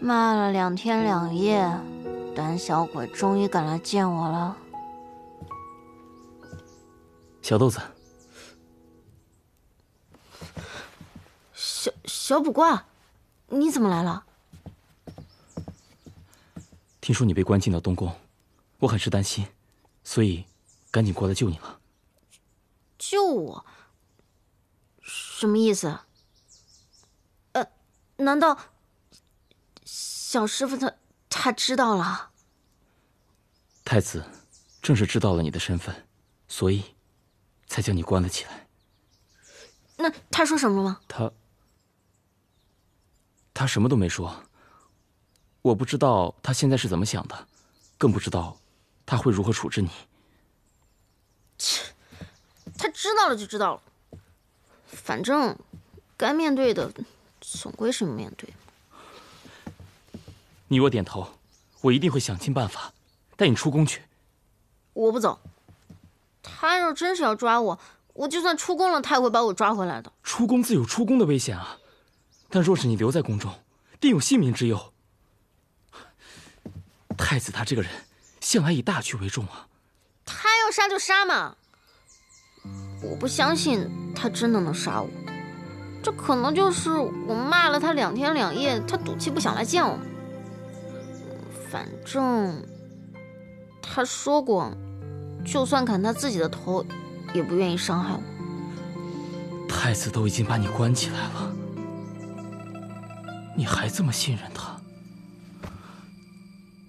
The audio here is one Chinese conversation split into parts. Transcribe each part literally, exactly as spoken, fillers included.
卖了两天两夜，胆小鬼终于敢来见我了。小豆子，小小卜卦，你怎么来了？听说你被关进到东宫，我很是担心，所以赶紧过来救你了。救我？什么意思？呃，难道？ 小师傅他他知道了，太子正是知道了你的身份，所以才将你关了起来。那他说什么了吗？他他什么都没说，我不知道他现在是怎么想的，更不知道他会如何处置你。切，他知道了就知道了，反正该面对的总归是面对。 你若点头，我一定会想尽办法带你出宫去。我不走，他要真是要抓我，我就算出宫了，他也会把我抓回来的。出宫自有出宫的危险啊，但若是你留在宫中，定有性命之忧。太子他这个人向来以大局为重啊。他要杀就杀嘛，我不相信他真的能杀我。这可能就是我骂了他两天两夜，他赌气不想来见我。 反正他说过，就算砍他自己的头，也不愿意伤害我。太子都已经把你关起来了，你还这么信任他？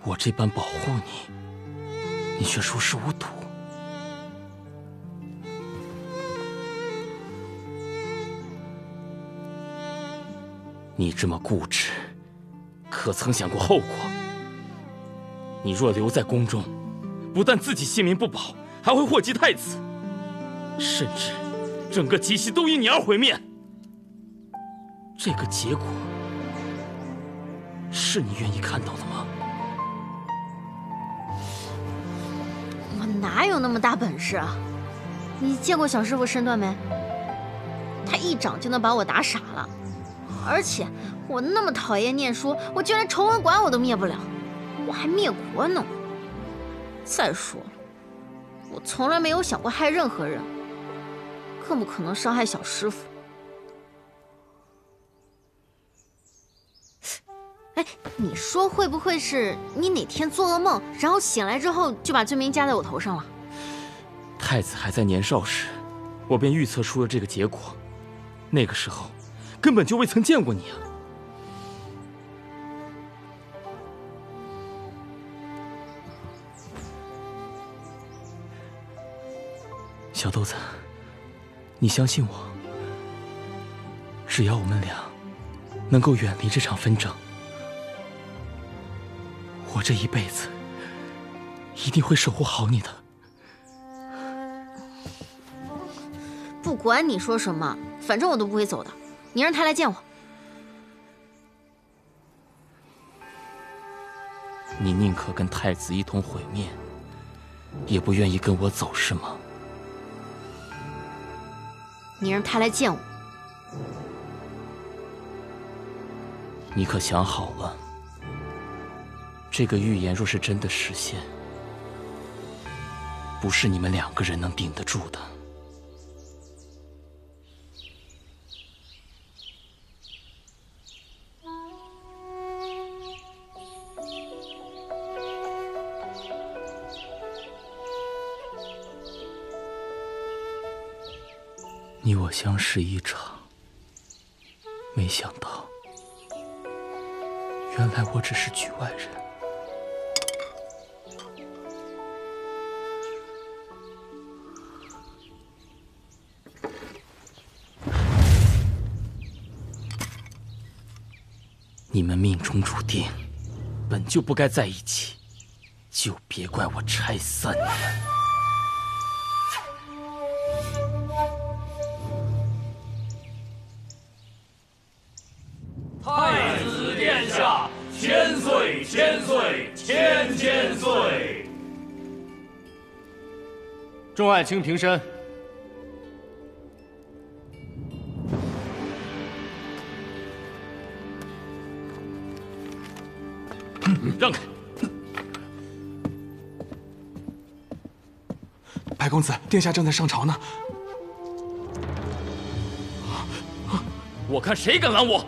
我这般保护你，你却熟视无睹。你这么固执，可曾想过后果？ 你若留在宫中，不但自己性命不保，还会祸及太子，甚至整个极西都因你而毁灭。这个结果是你愿意看到的吗？我哪有那么大本事啊？你见过小师傅身段没？他一掌就能把我打傻了，而且我那么讨厌念书，我就连崇文馆我都灭不了。 我还灭国呢！再说了，我从来没有想过害任何人，更不可能伤害小师傅。哎，你说会不会是你哪天做噩梦，然后醒来之后就把罪名加在我头上了？太子还在年少时，我便预测出了这个结果。那个时候，根本就未曾见过你啊！ 小豆子，你相信我，只要我们俩能够远离这场纷争，我这一辈子一定会守护好你的。不管你说什么，反正我都不会走的。你让他来见我。你宁可跟太子一同毁灭，也不愿意跟我走，是吗？ 你让他来见我，你可想好了？这个预言若是真的实现，不是你们两个人能顶得住的。你我相识一场，没想到，原来我只是局外人。你们命中注定，本就不该在一起，就别怪我拆散你们。 千岁，千千岁！众爱卿平身。让开！白公子，殿下正在上朝呢。我看谁敢拦我！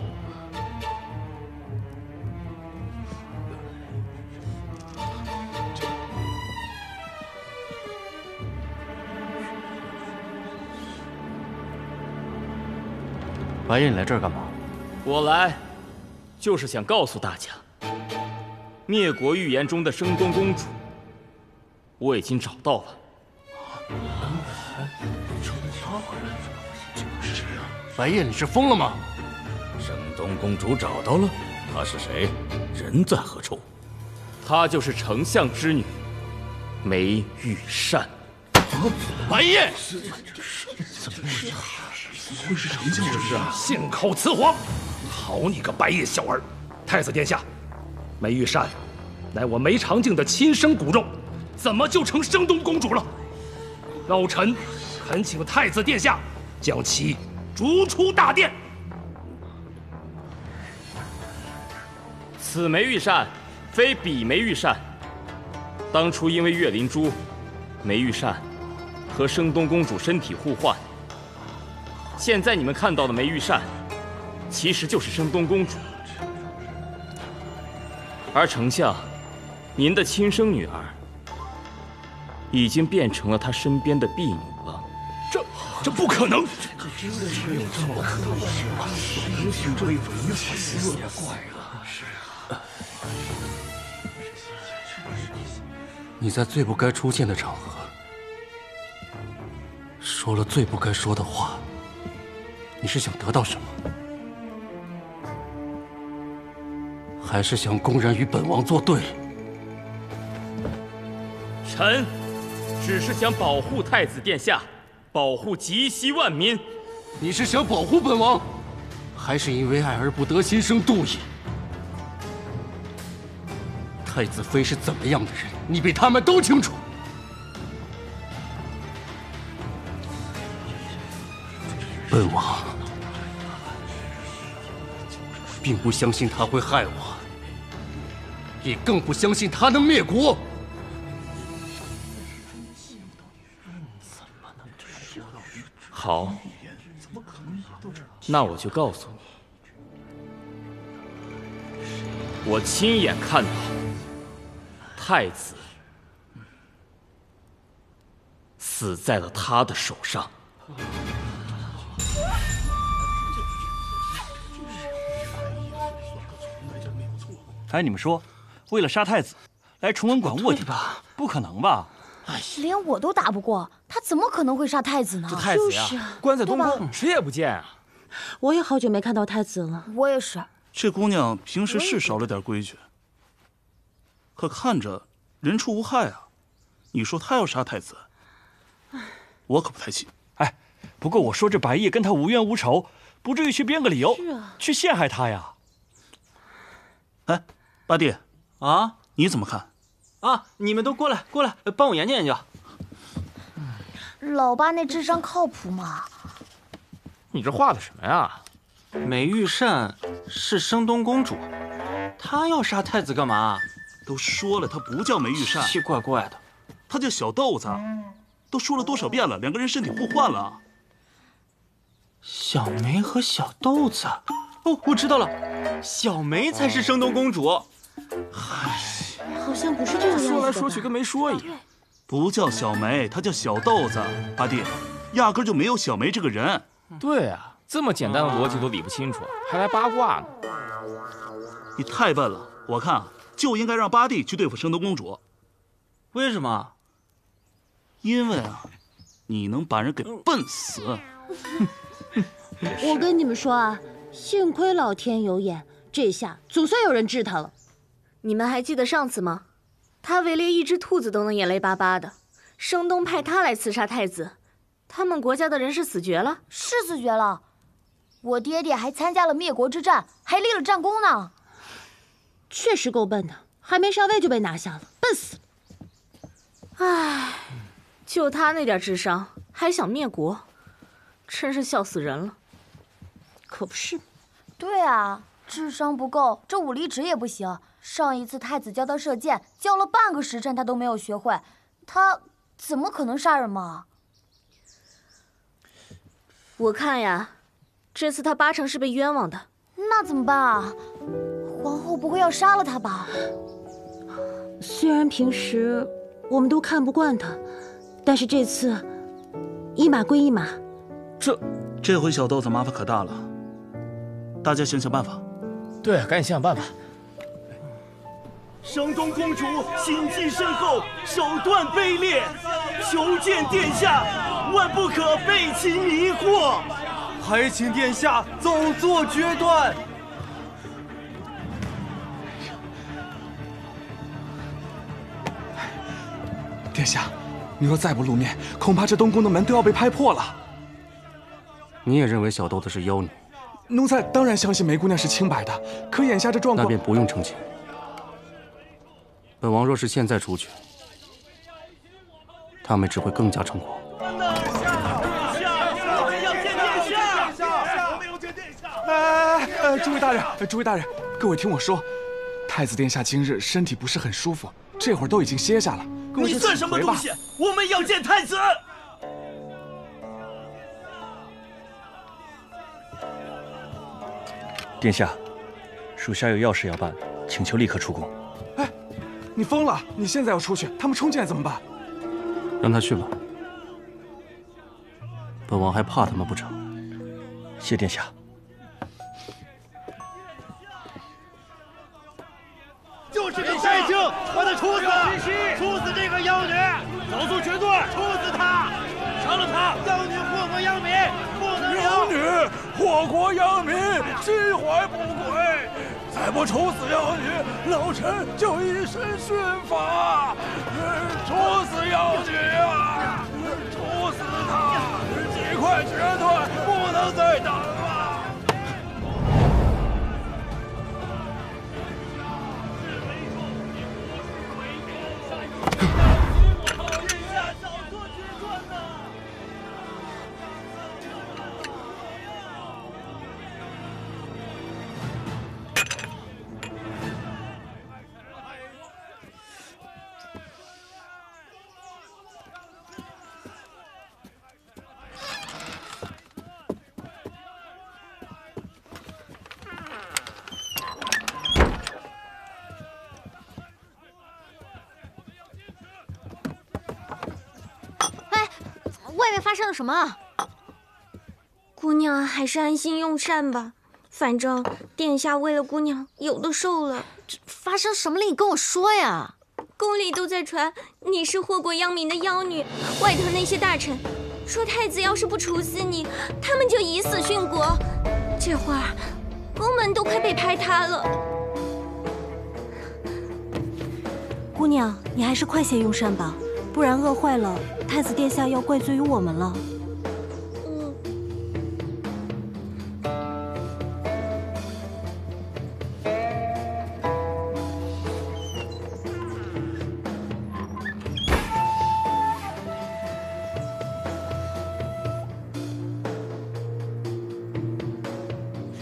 白夜，你来这儿干嘛？我来，就是想告诉大家，灭国预言中的升东公主，我已经找到了。白夜，你是疯了吗？升东公主找到了，她是谁？人在何处？她就是丞相之女，梅玉善。白夜，怎么是她？ 会是丞相之女？信口雌黄！好你个白夜小儿！太子殿下，梅玉善乃我梅长敬的亲生骨肉，怎么就成升东公主了？老臣恳请太子殿下将其逐出大殿。此梅玉善非彼梅玉善。当初因为月灵珠，梅玉善和升东公主身体互换。 现在你们看到的梅玉善，其实就是升东公主，而丞相，您的亲生女儿，已经变成了她身边的婢女了。这这不可能！这个真的是有这么可能吗？也许这有一丝也怪了。是啊。你在最不该出现的场合，说了最不该说的话。 你是想得到什么，还是想公然与本王作对？臣只是想保护太子殿下，保护极西万民。你是想保护本王，还是因为爱而不得，心生妒意？太子妃是怎么样的人，你比他们都清楚。 本王并不相信他会害我，也更不相信他能灭国。好，那我就告诉你，我亲眼看到太子死在了他的手上。 哎，你们说，为了杀太子，来崇文馆卧底吧？不可能吧？哎，连我都打不过，他怎么可能会杀太子呢？这太子呀，关在东宫，谁也不见啊。我也好久没看到太子了。我也是。这姑娘平时是少了点规矩，可看着人畜无害啊。你说她要杀太子，我可不太信。哎，不过我说这白夜跟他无冤无仇，不至于去编个理由去陷害他呀。哎。 八弟，啊，你怎么看？啊，你们都过来，过来，帮我研究研究。老八那智商靠谱吗？你这画的什么呀？美玉善是升东公主，她要杀太子干嘛？都说了，她不叫美玉善，奇奇怪怪的，她叫小豆子。都说了多少遍了，两个人身体互换了。小梅和小豆子，哦，我知道了，小梅才是升东公主。 唉，好像不是这个样子。说来说去跟没说一样。不叫小梅，她叫小豆子。八弟，压根就没有小梅这个人。对啊，这么简单的逻辑都理不清楚，还来八卦呢。你太笨了，我看啊，就应该让八弟去对付圣德公主。为什么？因为啊，你能把人给笨死。我跟你们说啊，幸亏老天有眼，这下总算有人治他了。你们还记得上次吗？他围猎一只兔子都能眼泪巴巴的，声东派他来刺杀太子，他们国家的人是死绝了，是死绝了。我爹爹还参加了灭国之战，还立了战功呢。确实够笨的，还没上位就被拿下了，笨死了。唉，就他那点智商，还想灭国，真是笑死人了。可不是。对啊，智商不够，这武力值也不行。上一次太子教他射箭，教了半个时辰他都没有学会，他怎么可能杀人嘛？我看呀，这次他八成是被冤枉的。那怎么办啊？皇后不会要杀了他吧？虽然平时我们都看不惯他，但是这次一码归一码。这这回小豆子麻烦可大了，大家想想办法。对，赶紧想想办法。 声东公主心计深厚，手段卑劣，求见殿下，万不可被其迷惑。还请殿下早做决断。殿下，你若再不露面，恐怕这东宫的门都要被拍破了。你也认为小豆子是妖女？奴才当然相信梅姑娘是清白的，可眼下这状况……那便不用澄清。 本王若是现在出去，他们只会更加猖狂。哎哎哎！诸位大人，诸位大人，各位听我说，太子殿下今日身体不是很舒服，这会儿都已经歇下了。你算什么东西？我们要见太子。殿下，属下有要事要办，请求立刻出宫。 你疯了！你现在要出去，他们冲进来怎么办？让他去吧，本王还怕他们不成？谢殿下。就是这个事情，把他处死！处死这个妖女！早做决断！处死她！杀了她！妖女祸国殃民，不能妖女祸国殃民，心怀不轨。 再不处死妖女，老臣就一身殉法！处死妖女啊！处死她！尽快决断，不能再等了！发生了什么？姑娘还是安心用膳吧，反正殿下为了姑娘有的受了。这发生什么了？你跟我说呀！宫里都在传你是祸国殃民的妖女，外头那些大臣说太子要是不处死你，他们就以死殉国。这会儿宫门都快被拍塌了。姑娘，你还是快些用膳吧。 不然饿坏了，太子殿下要怪罪于我们了。嗯。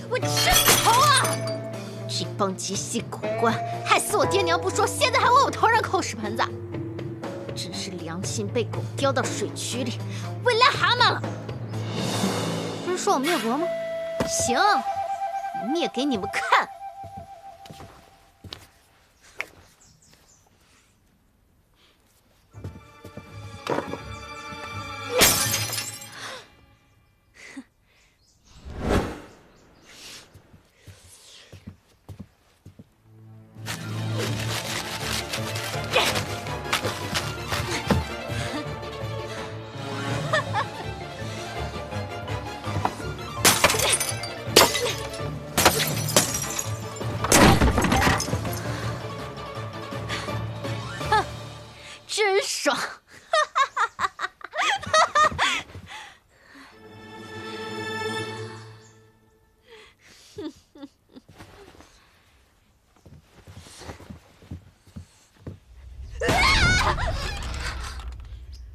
我真愁啊！这帮极细狗官，害死我爹娘不说，现在还往我头上扣屎盆子。 真是良心被狗叼到水渠里，喂癞蛤蟆了。不是说我灭国吗？行，我灭给你们看。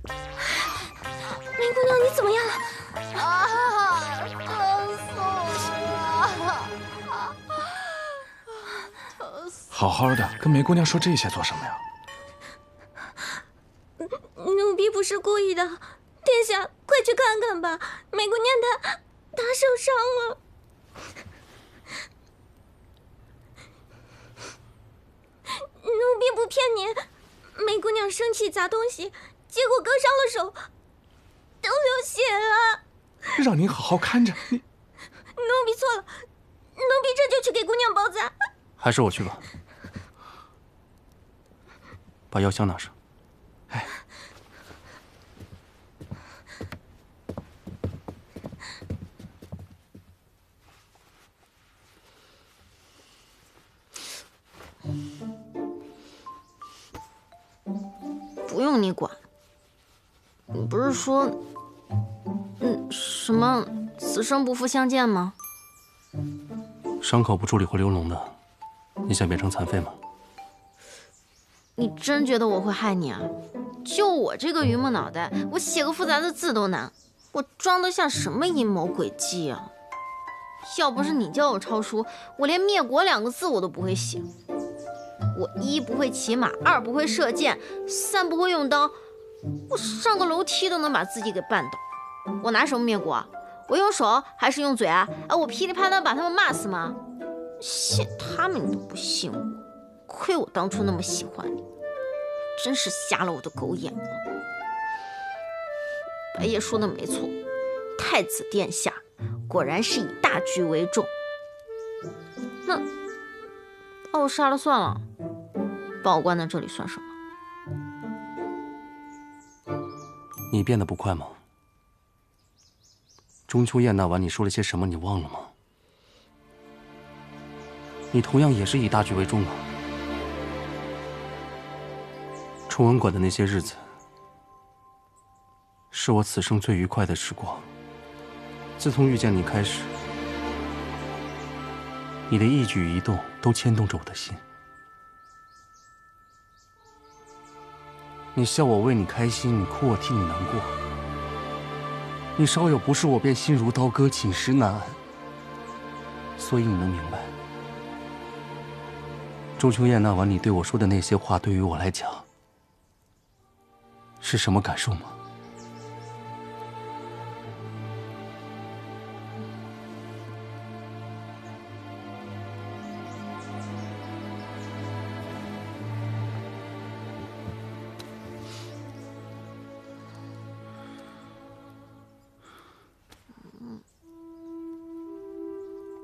林姑娘，你怎么样了？啊，疼死我了！好好的，跟梅姑娘说这些做什么呀？奴婢不是故意的，殿下，快去看看吧，梅姑娘她她受伤了。 奴婢不骗您，梅姑娘生气砸东西，结果割伤了手，都流血了。让您好好看着你。奴婢错了，奴婢这就去给姑娘包扎。还是我去吧。把药箱拿上。哎。嗯 不用你管，你不是说，嗯，什么此生不复相见吗？伤口不处理会流脓的，你想变成残废吗？你真觉得我会害你啊？就我这个榆木脑袋，我写个复杂的字都难，我装得下什么阴谋诡计啊？要不是你叫我抄书，我连灭国两个字我都不会写。 我一不会骑马，二不会射箭，三不会用刀，我上个楼梯都能把自己给绊倒。我拿什么灭国啊？我用手还是用嘴啊？啊，我噼里啪啦把他们骂死吗？信他们你都不信我，亏我当初那么喜欢你，真是瞎了我的狗眼了。白夜说的没错，太子殿下果然是以大局为重。那把我杀了算了。 把我关在这里算什么？你变得不快吗？中秋宴那晚你说了些什么？你忘了吗？你同样也是以大局为重啊。崇文馆的那些日子，是我此生最愉快的时光。自从遇见你开始，你的一举一动都牵动着我的心。 你笑我为你开心，你哭我替你难过。你稍有不是我，便心如刀割，寝食难安。所以你能明白，中秋宴那晚你对我说的那些话，对于我来讲，是什么感受吗？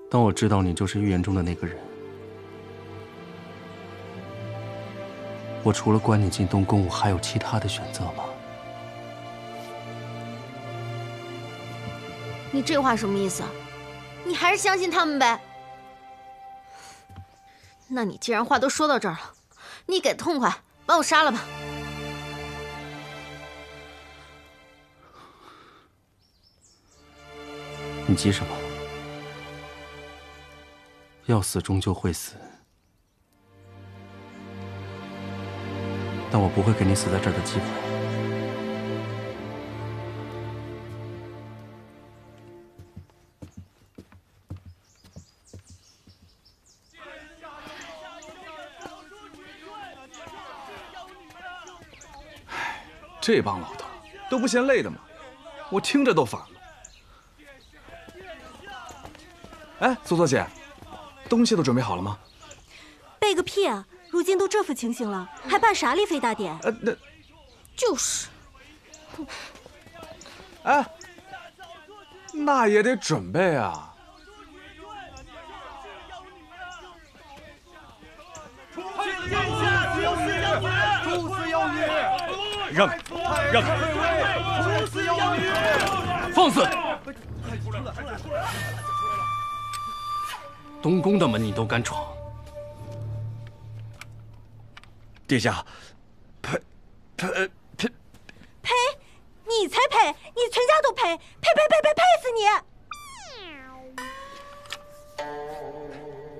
当我知道你就是预言中的那个人，我除了关你进东宫，我还有其他的选择吗？你这话什么意思啊？你还是相信他们呗？那你既然话都说到这儿了，你给痛快，把我杀了吧！你急什么？ 要死终究会死，但我不会给你死在这儿的机会。唉，这帮老头都不嫌累的吗？我听着都烦了。哎，左左姐。 东西都准备好了吗？备个屁啊！如今都这副情形了，还办啥立妃大典？呃，那就是。哎，那也得准备啊！出此天下只有死有子，出此有女。让开！让开！出此有女。放肆！出来！出来！出来！ 东宫的门你都敢闯，殿下，呸，呸，呸，呸！你才呸！你全家都呸！呸呸呸呸呸死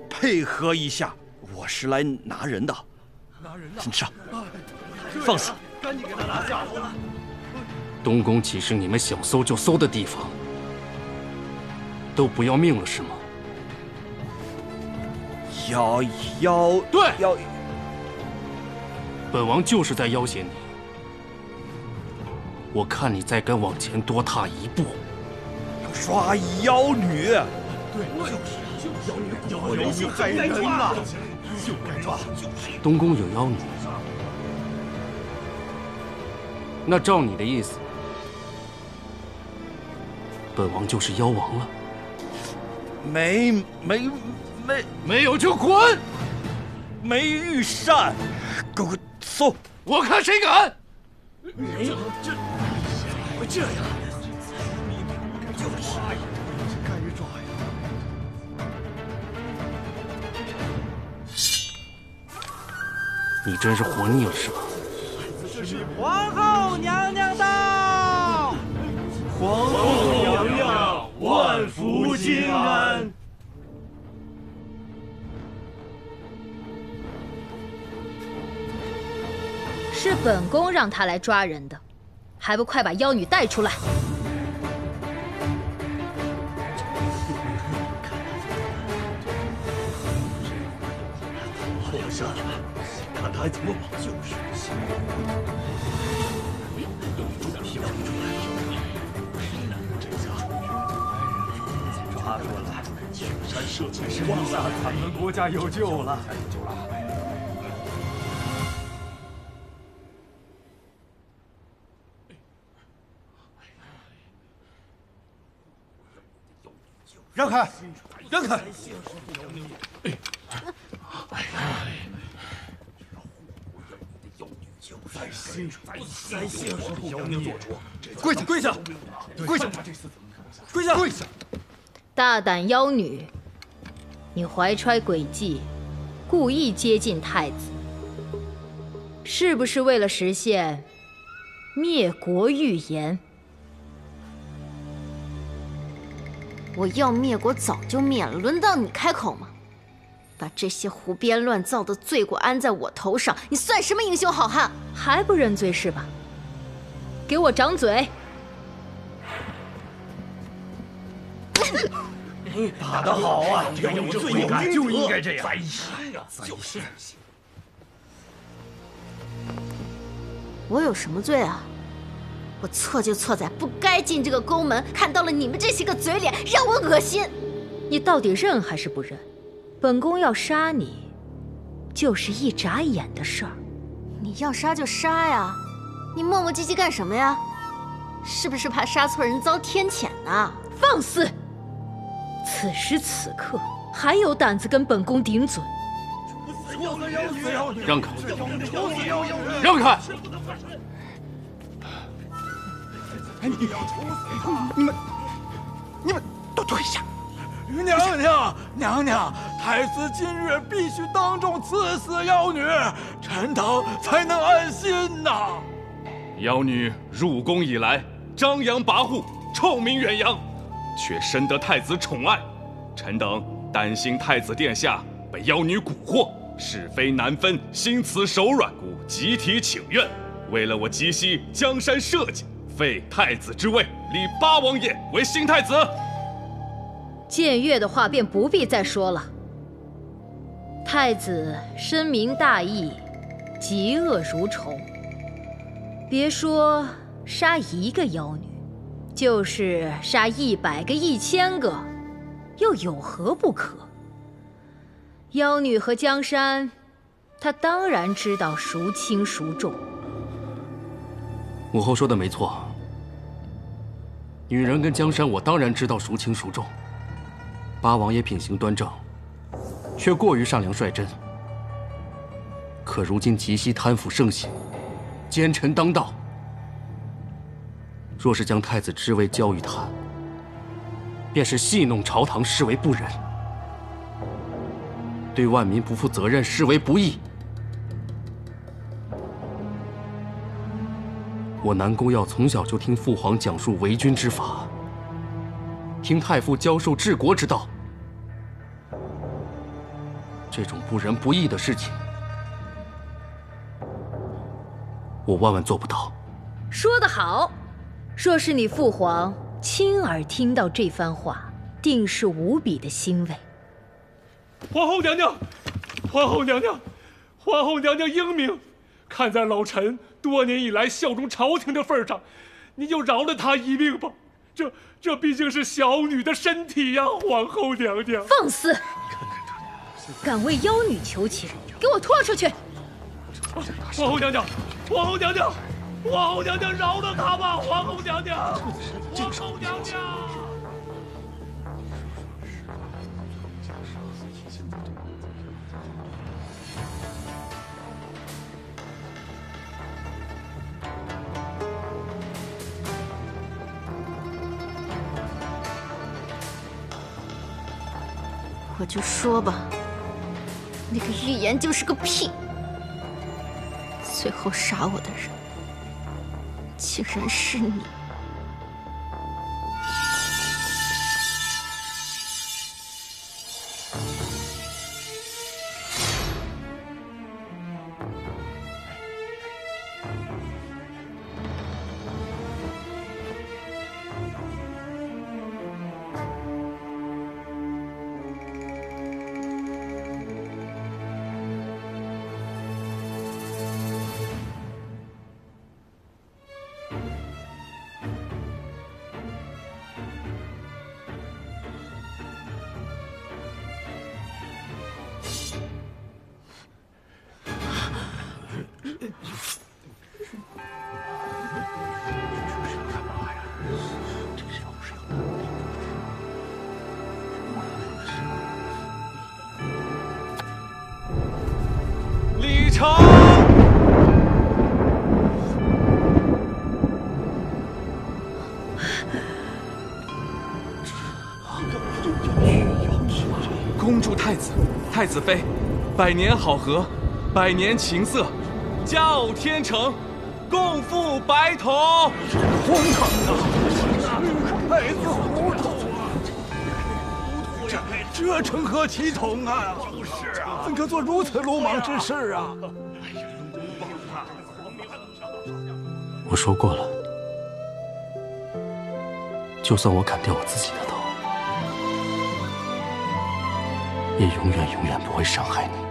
你！配合一下，我是来拿人的。拿人的。上。放肆！赶紧给他拿下！东宫岂是你们想搜就搜的地方？都不要命了是吗？要要对要，本王就是在要挟你。我看你再敢往前多踏一步，抓妖女！对，就是妖女，妖女害人了，就该抓。东宫有妖女。 那照你的意思，本王就是妖王了？没没没没有就滚！没御膳，给我搜！我看谁敢！没有这怎么这样？就是该抓呀！你真是活腻了是吧？ 皇后娘娘到！皇后娘娘万福金安。是本宫让他来抓人的，还不快把妖女带出来！皇上，看他还怎么跑！就是。 抓住了，雪山社稷是亡了，咱们国家有救了。让开，让开！三星，三星，跪下，跪下，跪下，跪下，跪下！ 大胆妖女，你怀揣诡计，故意接近太子，是不是为了实现灭国预言？我要灭国早就灭了，轮到你开口吗？把这些胡编乱造的罪过安在我头上，你算什么英雄好汉？还不认罪是吧？给我掌嘴！ 打得好啊！有罪有感就应该这样。就是。我有什么罪啊？我错就错在不该进这个宫门，看到了你们这些个嘴脸，让我恶心。你到底认还是不认？本宫要杀你，就是一眨眼的事儿。你要杀就杀呀！你磨磨唧唧干什么呀？是不是怕杀错人遭天谴呢？放肆！ 此时此刻，还有胆子跟本宫顶嘴？让开！让开！你们，你们都退下！娘娘，娘娘，太子今日必须当众赐死妖女，臣等才能安心呐！妖女入宫以来，张扬跋扈，臭名远扬。 却深得太子宠爱，臣等担心太子殿下被妖女蛊惑，是非难分，心慈手软，故集体请愿，为了我极西江山社稷，废太子之位，立八王爷为新太子。僭越的话便不必再说了。太子深明大义，嫉恶如仇，别说杀一个妖女。 就是杀一百个、一千个，又有何不可？妖女和江山，他当然知道孰轻孰重。母后说的没错，女人跟江山，我当然知道孰轻孰重。八王爷品行端正，却过于善良率真。可如今极西贪腐盛行，奸臣当道。 若是将太子之位交于他，便是戏弄朝堂，视为不仁；对万民不负责任，视为不义。我南宫耀从小就听父皇讲述为君之法，听太傅教授治国之道。这种不仁不义的事情，我万万做不到。说得好，若是你父皇亲耳听到这番话，定是无比的欣慰。皇后娘娘，皇后娘娘，皇后娘娘英明，看在老臣多年以来效忠朝廷的份上，您就饶了她一命吧。这这毕竟是小女的身体呀，皇后娘娘。放肆！敢为妖女求情，给我拖出去！皇后娘娘，皇后娘娘，皇后娘娘饶了她吧！皇后娘娘，皇后娘娘。 我就说吧，那个预言就是个屁。最后杀我的人，竟然是你！太子妃，百年好合，百年情色，佳偶天成，共赴白头。荒唐啊！太子糊涂啊！这这成何其统啊！就是啊，怎可做如此鲁莽之事啊！我说过了，就算我砍掉我自己的头。 也永远永远不会伤害你。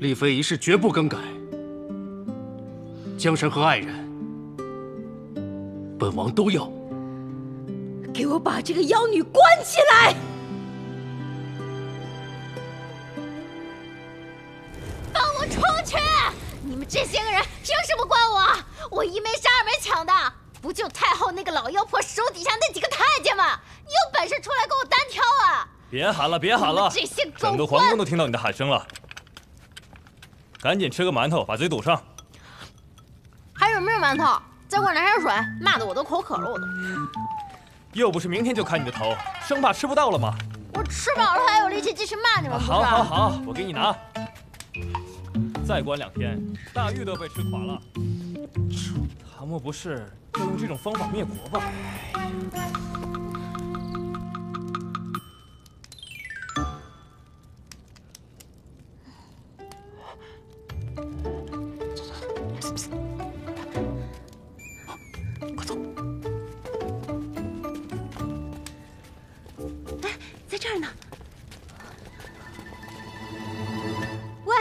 立妃一事绝不更改。江神和爱人。 本王都要，给我把这个妖女关起来！放我出去！你们这些个人凭什么关我？我一没杀二没抢的，不就太后那个老妖婆手底下那几个太监吗？你有本事出来跟我单挑啊！别喊了，别喊了！这些狗官，整个皇宫都听到你的喊声了。赶紧吃个馒头，把嘴堵上。还有没有馒头？ 再给我来点水，辣的我都口渴了，我都。又不是明天就砍你的头，生怕吃不到了吗？我吃饱了还有力气继续骂你们，不是？好，好，好，我给你拿。再关两天，大狱都被吃垮了。他莫不是要用这种方法灭国吧？走走。 这儿呢。喂，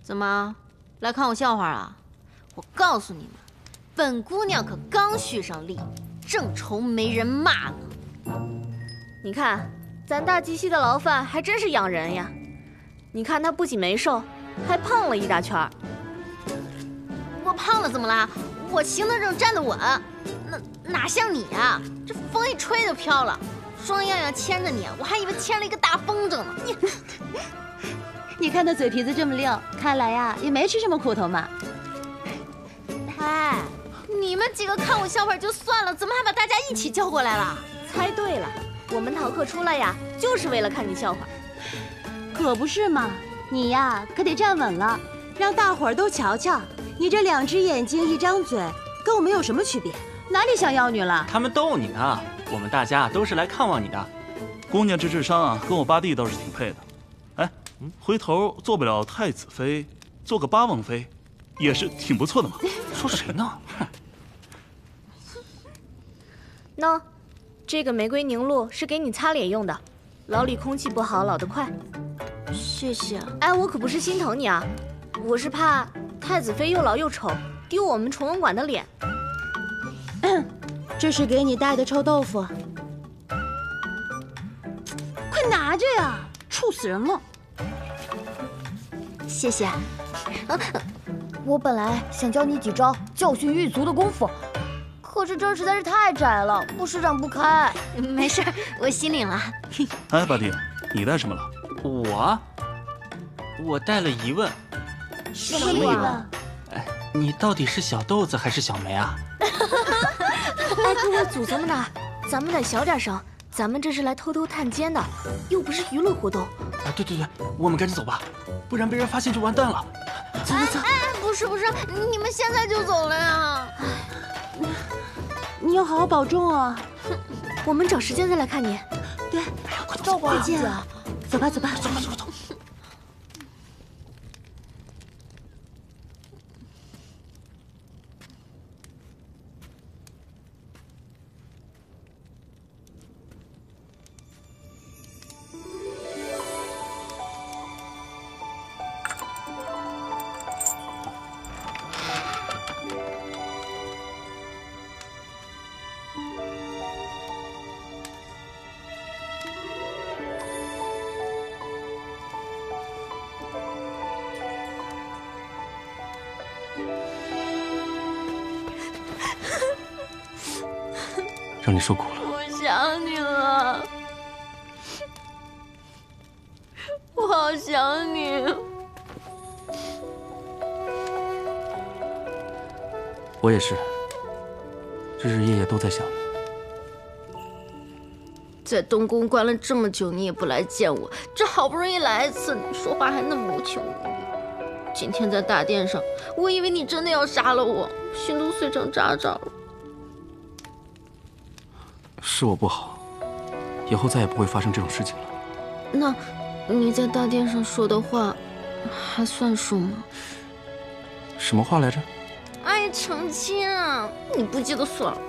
怎么来看我笑话啊？我告诉你们，本姑娘可刚续上力，正愁没人骂呢。你看，咱大吉溪的牢饭还真是养人呀！你看他不仅没瘦，还胖了一大圈。我胖了怎么啦？我行得正，站得稳。 那哪像你啊！这风一吹就飘了，双样样牵着你，我还以为牵了一个大风筝呢。你，你看他嘴皮子这么溜，看来呀也没吃什么苦头嘛。哎，你们几个看我笑话就算了，怎么还把大家一起叫过来了？猜对了，我们逃课出来呀，就是为了看你笑话。可不是嘛，你呀可得站稳了，让大伙儿都瞧瞧，你这两只眼睛一张嘴，跟我们有什么区别？哪里像妖女了？他们逗你呢，我们大家都是来看望你的。姑娘这智商啊，跟我八弟倒是挺配的。哎，回头做不了太子妃，做个八王妃，也是挺不错的嘛。说谁呢？喏，这个玫瑰凝露是给你擦脸用的，牢里空气不好，老得快。谢谢。哎，我可不是心疼你啊，我是怕太子妃又老又丑，丢我们崇文馆的脸。这是给你带的臭豆腐，快拿着呀，臭死人了！谢谢。我本来想教你几招教训狱卒的功夫。 可是这实在是太窄了，我施展不开。没事，我心领了。哎，八弟，你带什么了？我，我带了疑问。什么疑问？哎，你到底是小豆子还是小梅啊？哎，各位祖宗们呢？咱们得小点声，咱们这是来偷偷探监的，又不是娱乐活动。啊，对对对，我们赶紧走吧，不然被人发现就完蛋了。走走走！哎，不是不是，你们现在就走了呀？ 你要好好保重啊！我们找时间再来看你。对，照顾好自己啊！走吧，走吧，走吧，走吧，走。让你受苦了，我想你了，我好想你。我也是，日日夜夜都在想你。在东宫关了这么久，你也不来见我，这好不容易来一次，你说话还那么无情无义。今天在大殿上，我以为你真的要杀了我，心都碎成渣渣了。 是我不好，以后再也不会发生这种事情了。那，你在大殿上说的话，还算数吗？什么话来着？爱成亲啊！你不记得算了。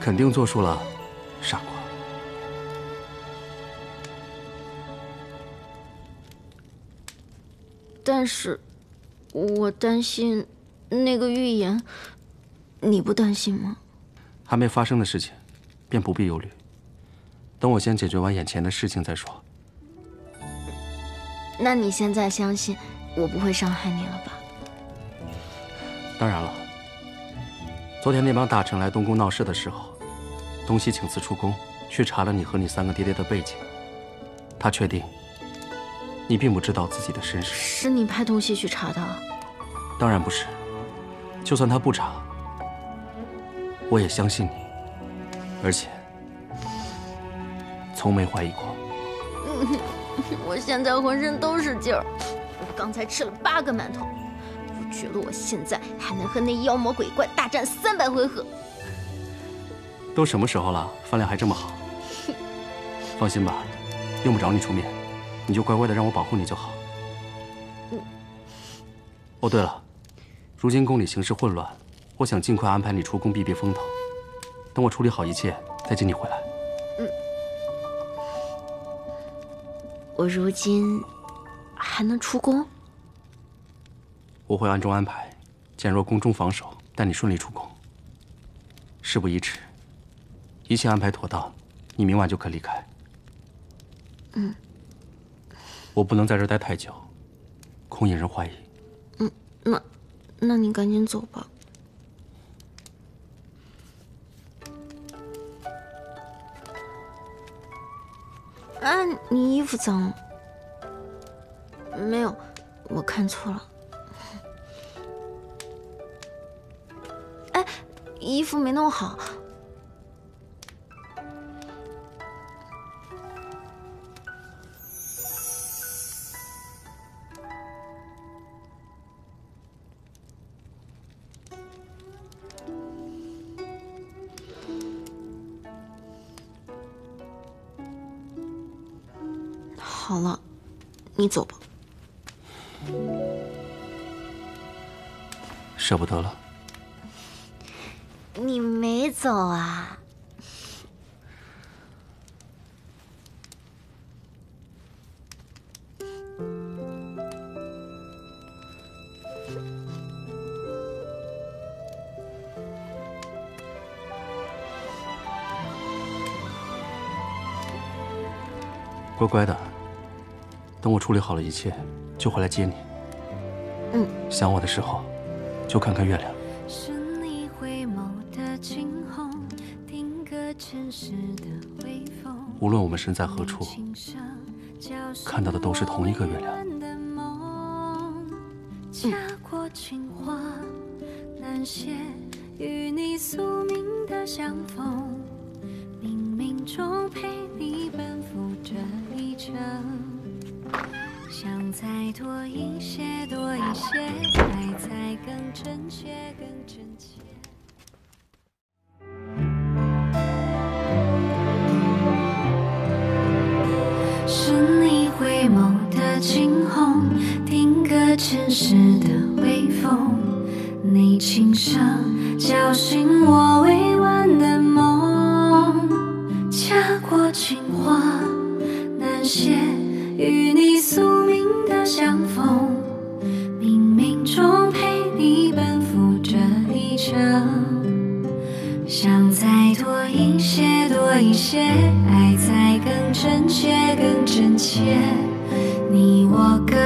肯定做数了，傻瓜。但是，我担心那个预言，你不担心吗？ 还没发生的事情，便不必忧虑。等我先解决完眼前的事情再说。那你现在相信我不会伤害你了吧？当然了。昨天那帮大臣来东宫闹事的时候，东西请辞出宫去查了你和你三个爹爹的背景，他确定你并不知道自己的身世。是你派东西去查的？当然不是。就算他不查。 我也相信你，而且从没怀疑过。我现在浑身都是劲儿，我刚才吃了八个馒头，我觉得我现在还能和那妖魔鬼怪大战三百回合。都什么时候了，饭量还这么好？放心吧，用不着你出面，你就乖乖的让我保护你就好。嗯。哦，对了，如今宫里形势混乱。 我想尽快安排你出宫避避风头，等我处理好一切，再接你回来。嗯，我如今还能出宫？我会暗中安排，减弱宫中防守，带你顺利出宫。事不宜迟，一切安排妥当，你明晚就可离开。嗯，我不能在这待太久，恐引人怀疑。嗯，那，那你赶紧走吧。 哎，你衣服脏了。没有，我看错了。哎，衣服没弄好，好了，你走吧。舍不得了。你没走啊？乖乖的，等我处理好了一切，就回来接你。嗯，想我的时候，就看看月亮。 是你回眸的惊鸿，定格前世的微风。无论我们身在何处，看到的都是同一个月亮。嗯。想再多一些，多一些，爱再更真切，更真切。是你回眸的惊鸿，定格前世的微风。你轻声叫醒我未完的梦，家国情话难写。 与你宿命的相逢，冥冥中陪你奔赴这一程。想再多一些，多一些，爱再更真切，更真切。你我各。